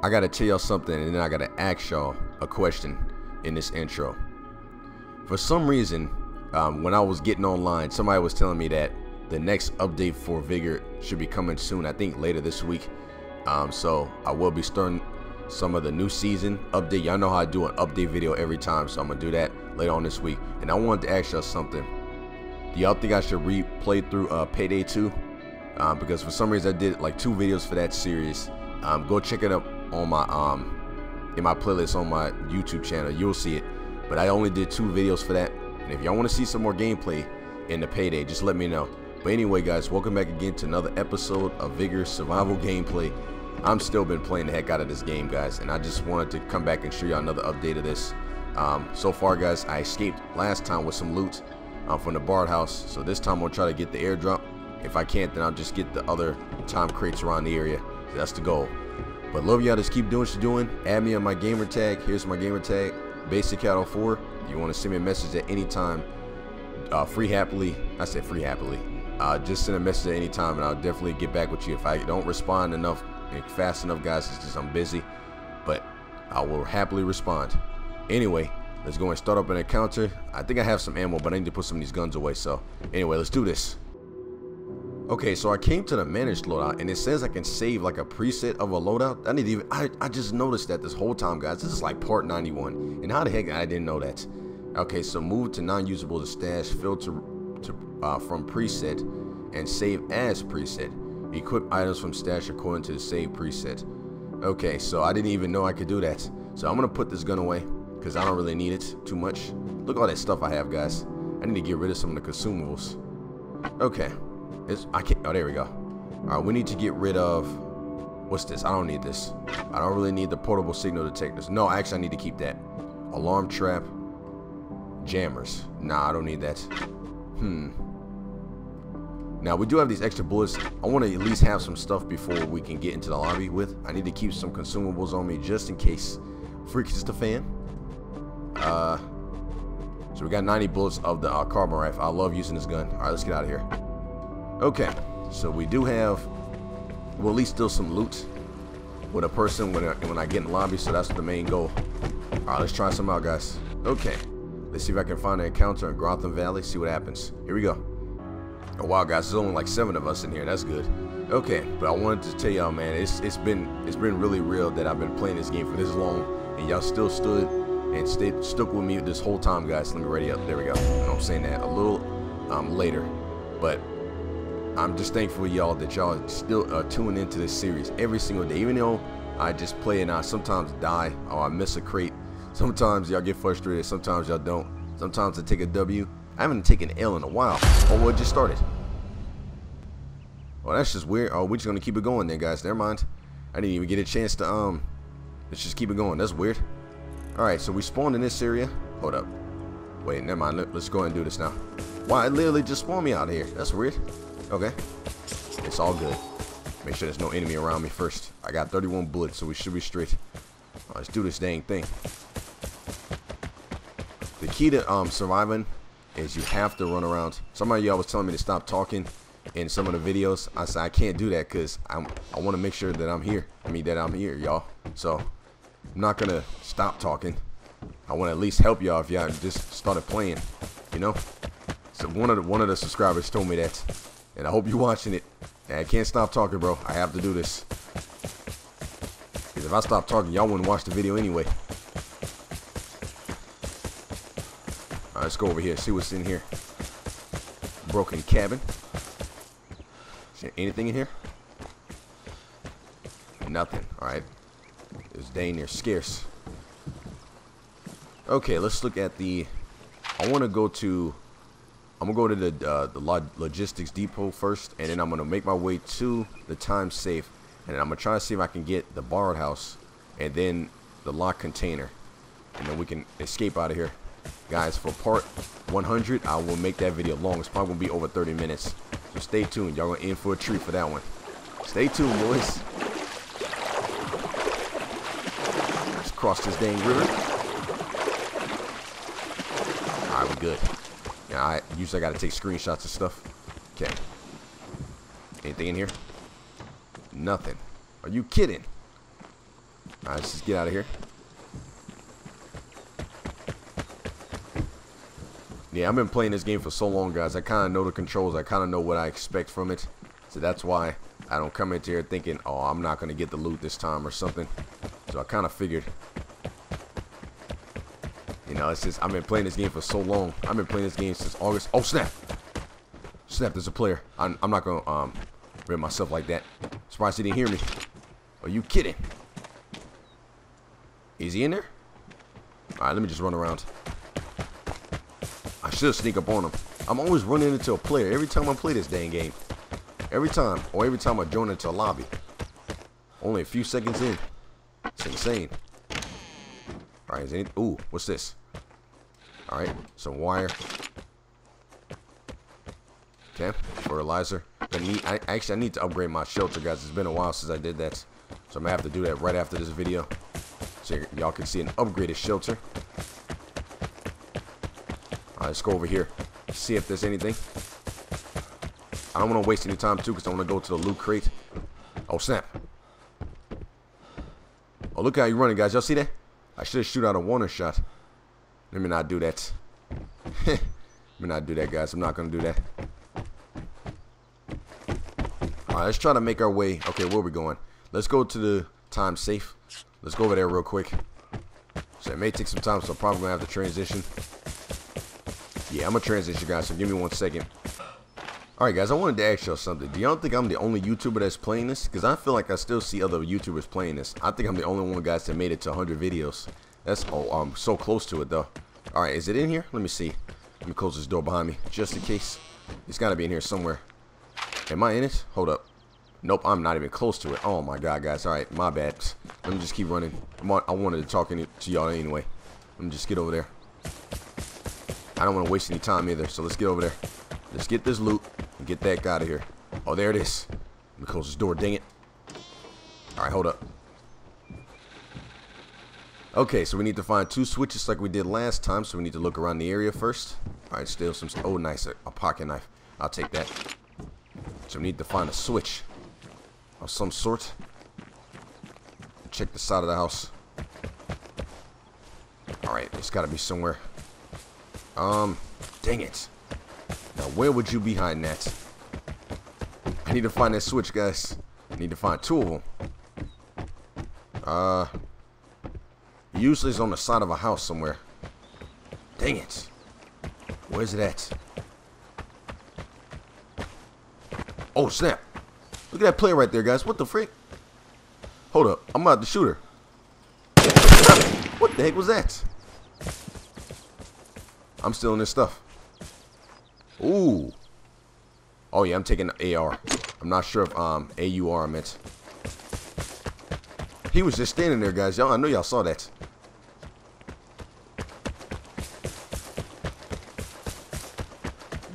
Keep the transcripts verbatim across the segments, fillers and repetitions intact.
I gotta tell y'all something, and then I gotta ask y'all a question in this intro. For some reason, um, when I was getting online, somebody was telling me that the next update for Vigor should be coming soon. I think later this week. Um, so I will be starting some of the new season update. Y'all know how I do an update video every time, so I'm gonna do that later on this week. And I wanted to ask y'all something. Do y'all think I should replay through uh, Payday two? Um, because for some reason I did like two videos for that series. Um, go check it up on my um in my playlist on my YouTube channel. You'll see it. But I only did two videos for that. And if y'all want to see some more gameplay in the Payday, just let me know. But anyway, guys, welcome back again to another episode of Vigor Survival Gameplay. I'm still been playing the heck out of this game, guys, and I just wanted to come back and show y'all another update of this. Um, so far, guys, I escaped last time with some loot um, from the Bard house, so this time I'll try to get the airdrop. If I can't, then I'll just get the other time crates around the area. That's the goal. But love y'all, just keep doing what you're doing. Add me on my gamer tag. Here's my gamer tag, Basic Haddock four. If you want to send me a message at any time, uh, free happily. I said free happily. Uh, just send a message at any time, and I'll definitely get back with you. If I don't respond enough and fast enough, guys, it's just I'm busy, but I will happily respond. Anyway, let's go and start up an encounter. I think I have some ammo, but I need to put some of these guns away. So anyway, let's do this. Okay, so I came to the managed loadout, and it says I can save like a preset of a loadout. I didn't even, I, I just noticed that this whole time, guys. This is like part ninety-one, and how the heck I didn't know that. Okay, so move to non-usable to stash, filter to, uh, from preset, and save as preset. Equip items from stash according to the save preset. Okay, so I didn't even know I could do that. So I'm gonna put this gun away, because I don't really need it too much. Look at all that stuff I have, guys. I need to get rid of some of the consumables. Okay. It's, I can't, oh, there we go. Alright, we need to get rid of, what's this? I don't need this. I don't really need the portable signal detectors. No, actually, I need to keep that. Alarm trap, jammers. Nah, I don't need that. Hmm. Now, we do have these extra bullets. I want to at least have some stuff before we can get into the lobby with. I need to keep some consumables on me just in case freaks is the fan. Uh, so we got ninety bullets of the uh, carbon rifle. I love using this gun. Alright, let's get out of here. Okay, so we do have, well, at least still some loot with a person when I, when I get in the lobby, so that's the main goal. All right, let's try some out, guys. Okay, let's see if I can find an encounter in Grotham Valley, see what happens. Here we go. Oh, wow, guys, there's only like seven of us in here. That's good. Okay, but I wanted to tell y'all, man, it's it's been it's been really real that I've been playing this game for this long, and y'all still stood and stayed stuck with me this whole time, guys. Let me ready up. There we go. You know I'm saying that a little um, later, but I'm just thankful, y'all, that y'all still uh, tune into this series every single day. Even though I just play and I sometimes die or I miss a crate, sometimes y'all get frustrated, sometimes y'all don't. Sometimes I take a W. I haven't taken an L in a while. Oh, well, it just started. Well, that's just weird. Oh, we're just gonna keep it going then, guys. Never mind. I didn't even get a chance to um. Let's just keep it going. That's weird. All right, so we spawned in this area. Hold up. Wait, never mind. Let's go ahead and do this now. Wow, it literally just spawned me out of here. That's weird. Okay, it's all good. Make sure there's no enemy around me first. I got thirty-one bullets, so we should be straight. Right, let's do this dang thing. The key to um, surviving is you have to run around. Somebody y'all was telling me to stop talking in some of the videos. I said I can't do that because I I want to make sure that I'm here. I mean that I'm here, y'all. So I'm not gonna stop talking. I want to at least help y'all if y'all just started playing. You know. So one of the one of the subscribers told me that. And I hope you're watching it. And I can't stop talking, bro. I have to do this. Because if I stop talking, y'all wouldn't watch the video anyway. Alright, let's go over here. See what's in here. Broken cabin. Is there anything in here? Nothing. Alright. It's dang near scarce. Okay, let's look at the... I want to go to... I'm going to go to the, uh, the log logistics depot first, and then I'm going to make my way to the time safe, and then I'm going to try to see if I can get the borrowed house and then the locked container, and then we can escape out of here. Guys, for part one hundred, I will make that video long. It's probably going to be over thirty minutes, so stay tuned. Y'all going to end for a treat for that one. Stay tuned, boys. Let's cross this dang river. All right, we're good. Now, I usually I gotta take screenshots and stuff. Okay. Anything in here? Nothing. Are you kidding? All right, let's just get out of here. Yeah, I've been playing this game for so long, guys. I kind of know the controls. I kind of know what I expect from it. So that's why I don't come into here thinking, oh, I'm not going to get the loot this time or something. So I kind of figured. You know, it's just, I've been playing this game for so long. I've been playing this game since August. Oh, snap. Snap, there's a player. I'm, I'm not going to um, rip myself like that. Surprised he didn't hear me. Are you kidding? Is he in there? All right, let me just run around. I should sneak up on him. I'm always running into a player every time I play this dang game. Every time, or every time I join into a lobby. Only a few seconds in. It's insane. All right, is it? Ooh, what's this? All right, some wire. Okay, fertilizer. I need, I, actually, I need to upgrade my shelter, guys. It's been a while since I did that, so I'm gonna have to do that right after this video, so y'all can see an upgraded shelter. All right, let's go over here, see if there's anything. I don't want to waste any time too, because I want to go to the loot crate. Oh snap! Oh, look how you're running, guys. Y'all see that? I should shoot out a warning shot. Let me not do that. Let me not do that, guys. I'm not gonna do that. All right, let's try to make our way. Okay, where are we going? Let's go to the time safe. Let's go over there real quick. So it may take some time, so I'm probably gonna have to transition. Yeah, I'm gonna transition, guys, so give me one second. Alright, guys, I wanted to ask y'all something. Do y'all think I'm the only YouTuber that's playing this? Because I feel like I still see other YouTubers playing this. I think I'm the only one, guys, that made it to one hundred videos. That's, oh, I'm so close to it, though. Alright, is it in here? Let me see. Let me close this door behind me, just in case. It's gotta be in here somewhere. Am I in it? Hold up. Nope, I'm not even close to it. Oh my god, guys. Alright, my bad. Let me just keep running. I'm on, I wanted to talk to y'all anyway. Let me just get over there. I don't want to waste any time either, so let's get over there. Let's get this loot and get that guy out of here. Oh, there it is. Let me close this door, dang it. Alright, hold up. Okay, so we need to find two switches like we did last time, so we need to look around the area first. Alright, steal some... Oh, nice. A, a pocket knife. I'll take that. So we need to find a switch of some sort. Check the side of the house. Alright, it's gotta be somewhere. Um, dang it. Now, where would you be hiding that? I need to find that switch, guys. I need to find two of them. Uh, usually it's on the side of a house somewhere. Dang it. Where's it at? Oh, snap. Look at that player right there, guys. What the frick? Hold up. I'm about to shoot her. What the heck was that? I'm stealing this stuff. Ooh. Oh yeah, I'm taking the A R. I'm not sure if um A U R I meant. He was just standing there, guys. Y'all, I know y'all saw that.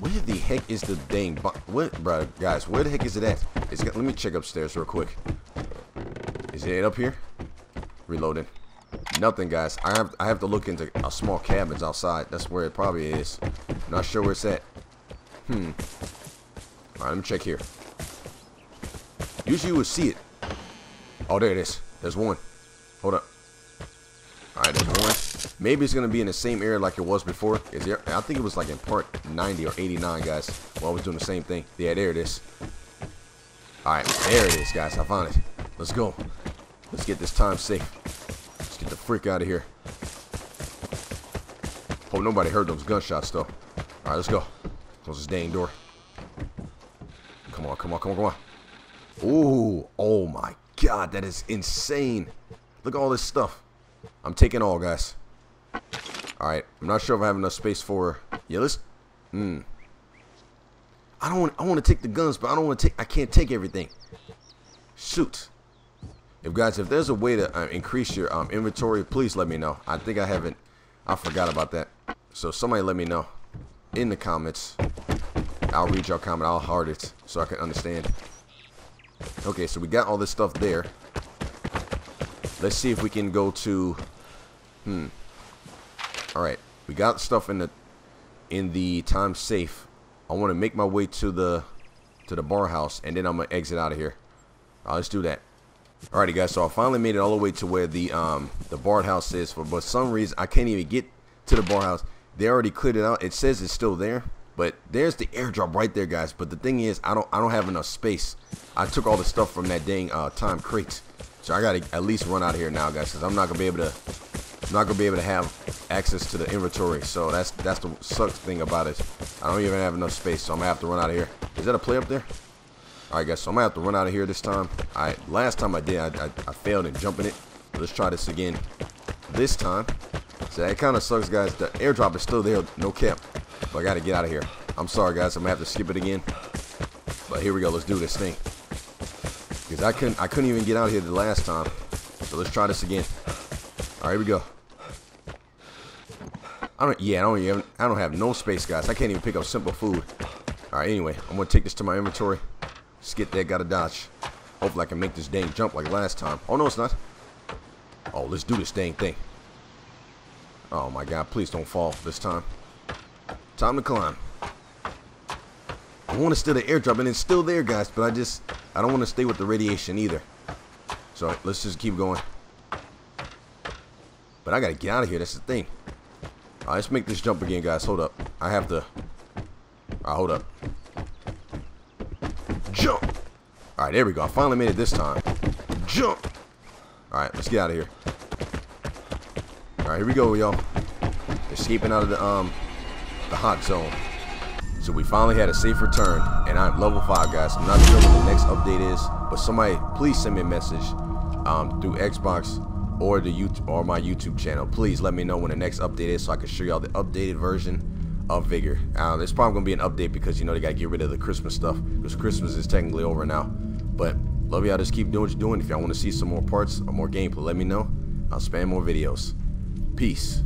Where the heck is the dang bo what, bro? Guys, where the heck is it at? It's got, let me check upstairs real quick. Is it up here? Reloading. Nothing, guys. I have I have to look into a small cabins outside. That's where it probably is. I'm not sure where it's at. Hmm. Alright, let me check here. Usually you would see it. Oh, there it is. There's one. Hold up. Alright, there's one. Maybe it's going to be in the same area like it was before. Is there? I think it was like in part ninety or eighty-nine, guys. Well, I was doing the same thing. Yeah, there it is. Alright, there it is, guys. I found it. Let's go. Let's get this time safe. Let's get the frick out of here. Hope nobody heard those gunshots, though. Alright, let's go. Close this dang door. Come on, come on, come on, come on. Ooh, oh my god, that is insane. Look at all this stuff. I'm taking all, guys. Alright, I'm not sure if I have enough space for... Yeah, let's... Hmm. I don't want... I want to take the guns, but I don't want to take... I can't take everything. Shoot. If, guys, if there's a way to uh, increase your um, inventory, please let me know. I think I haven't... I forgot about that. So somebody let me know in the comments. I'll read your comment, I'll heart it so I can understand. Okay, so we got all this stuff there. Let's see if we can go to hmm alright, we got stuff in the in the time safe. I want to make my way to the to the bar house, and then I'm gonna exit out of here. Alright, let's do that. Alrighty guys, so I finally made it all the way to where the um the bar house is, for but some reason I can't even get to the bar house. They already cleared it out. It says it's still there, but there's the airdrop right there, guys. But the thing is, I don't I don't have enough space. I took all the stuff from that dang uh, time crate, so I gotta at least run out of here now, guys, because I'm not gonna be able to I'm not gonna be able to have access to the inventory. So that's that's the sucks thing about it. I don't even have enough space, so I'm gonna have to run out of here. Is that a play up there? Alright guys, so I'm gonna have to run out of here this time. I last time I did, I, I, I failed in jumping it. Let's try this again this time. So that kind of sucks, guys. The airdrop is still there, no cap. But I gotta get out of here. I'm sorry guys, I'm gonna have to skip it again. But here we go, let's do this thing. Because I couldn't I couldn't even get out of here the last time. So let's try this again. Alright, here we go. I don't yeah, I don't even I don't have no space, guys. I can't even pick up simple food. Alright, anyway, I'm gonna take this to my inventory. Skip that, gotta dodge. Hopefully I can make this dang jump like last time. Oh no, it's not. Oh, let's do this dang thing. Oh my god, please don't fall this time. Time to climb. I want to steal the airdrop, and it's still there, guys, but I just I don't want to stay with the radiation either. So let's just keep going. But I gotta get out of here, that's the thing. Alright, let's make this jump again, guys. Hold up. I have to Alright, hold up. Jump! Alright, there we go. I finally made it this time. Jump! Alright, let's get out of here. Alright, here we go, y'all. Escaping out of the um the hot zone. So we finally had a safe return, and I'm level five, guys. I'm not sure what the next update is, but somebody please send me a message um through Xbox or the YouTube or my YouTube channel. Please let me know when the next update is so I can show y'all the updated version of Vigor. Uh, there's probably gonna be an update because you know they gotta get rid of the Christmas stuff because Christmas is technically over now. But love y'all, just keep doing what you're doing. If y'all want to see some more parts or more gameplay, let me know. I'll spam more videos. Peace.